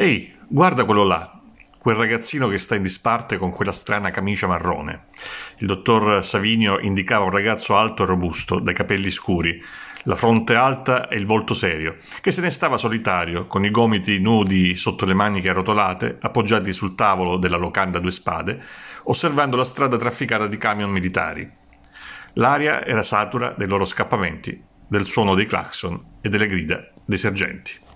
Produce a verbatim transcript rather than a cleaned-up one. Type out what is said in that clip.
Ehi, guarda quello là, quel ragazzino che sta in disparte con quella strana camicia marrone. Il dottor Savinio indicava un ragazzo alto e robusto, dai capelli scuri, la fronte alta e il volto serio, che se ne stava solitario, con i gomiti nudi sotto le maniche arrotolate, appoggiati sul tavolo della Locanda Due Spade, osservando la strada trafficata di camion militari. L'aria era satura dei loro scappamenti, del suono dei clacson e delle grida dei sergenti.